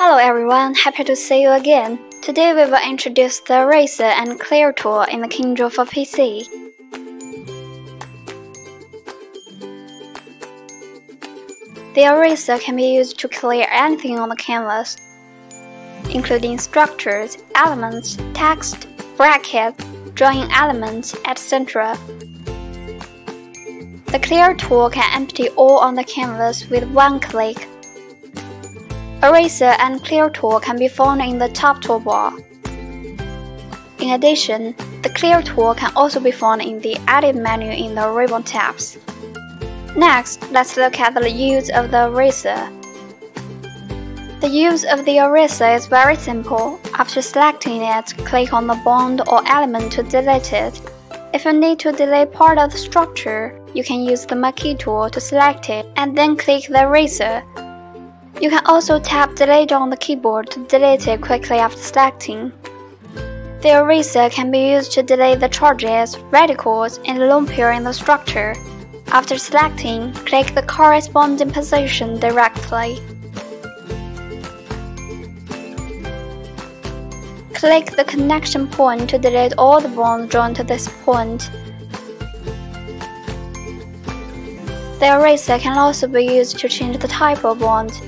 Hello everyone, happy to see you again. Today we will introduce the Eraser and Clear tool in the KingDraw for PC. The eraser can be used to clear anything on the canvas, including structures, elements, text, brackets, drawing elements, etc. The Clear tool can empty all on the canvas with one click. Eraser and Clear tool can be found in the top toolbar. In addition, the Clear tool can also be found in the Edit menu in the ribbon tabs. Next, let's look at the use of the eraser. The use of the eraser is very simple. After selecting it, click on the bond or element to delete it. If you need to delete part of the structure, you can use the marquee tool to select it and then click the eraser. You can also tap delete on the keyboard to delete it quickly after selecting. The eraser can be used to delete the charges, radicals, and lumpure in the structure. After selecting, click the corresponding position directly. Click the connection point to delete all the bonds drawn to this point. The eraser can also be used to change the type of bond.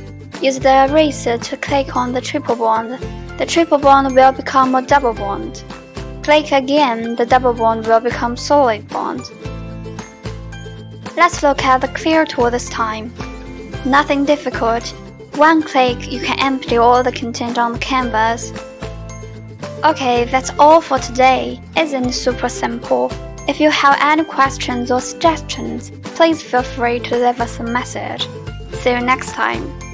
Use the eraser to click on the triple bond. The triple bond will become a double bond. Click again, the double bond will become solid bond. Let's look at the Clear tool this time. Nothing difficult. One click, you can empty all the content on the canvas. Okay, that's all for today. Isn't it super simple? If you have any questions or suggestions, please feel free to leave us a message. See you next time.